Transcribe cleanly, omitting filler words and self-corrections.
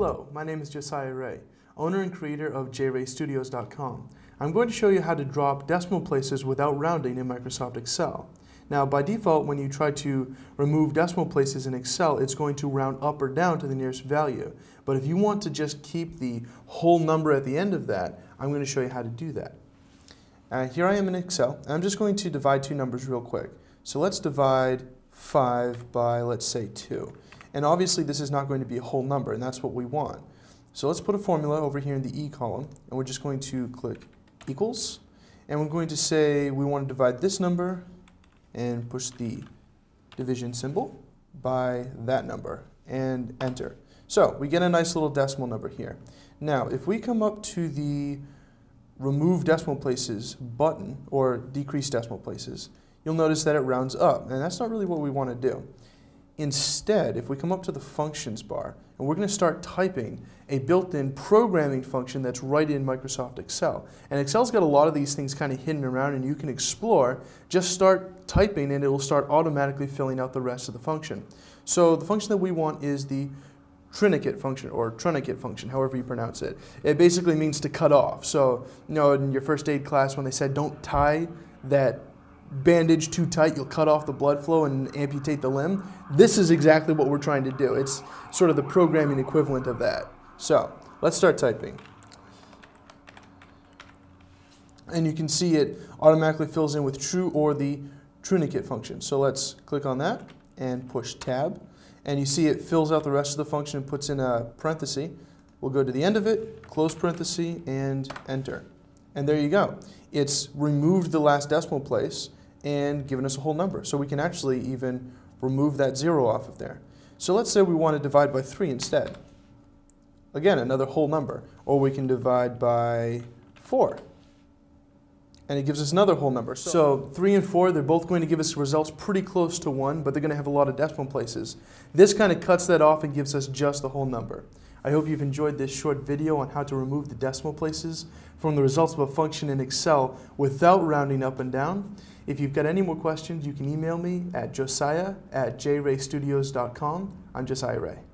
Hello, my name is Josiah Ray, owner and creator of jraystudios.com. I'm going to show you how to drop decimal places without rounding in Microsoft Excel. Now, by default, when you try to remove decimal places in Excel, it's going to round up or down to the nearest value. But if you want to just keep the whole number at the end of that, I'm going to show you how to do that. Here I am in Excel, and I'm just going to divide two numbers real quick. So let's divide 5 by, let's say, 2. And obviously this is not going to be a whole number, and that's what we want. So let's put a formula over here in the E column, and we're just going to click equals, and we're going to say we want to divide this number and push the division symbol by that number, and enter. So we get a nice little decimal number here. Now if we come up to the remove decimal places button, or decrease decimal places, you'll notice that it rounds up, and that's not really what we want to do. Instead, if we come up to the functions bar, and we're going to start typing a built-in programming function that's right in Microsoft Excel. And Excel's got a lot of these things kind of hidden around, and you can explore. Just start typing and it will start automatically filling out the rest of the function. So the function that we want is the truncate function, or truncate function, however you pronounce it. It basically means to cut off. So, you know, in your first aid class when they said don't tie that bandage too tight, you'll cut off the blood flow and amputate the limb. This is exactly what we're trying to do. It's sort of the programming equivalent of that. So let's start typing. And you can see it automatically fills in with true or the truncate function. So let's click on that and push tab. And you see it fills out the rest of the function and puts in a parenthesis. We'll go to the end of it, close parenthesis, and enter. And there you go. It's removed the last decimal place and given us a whole number. So we can actually even remove that 0 off of there. So let's say we want to divide by 3 instead. Again, another whole number. Or we can divide by 4. And it gives us another whole number. So 3 and 4, they're both going to give us results pretty close to 1, but they're going to have a lot of decimal places. This kind of cuts that off and gives us just the whole number. I hope you've enjoyed this short video on how to remove the decimal places from the results of a function in Excel without rounding up and down. If you've got any more questions, you can email me at josiah@jraystudios.com. I'm Josiah Ray.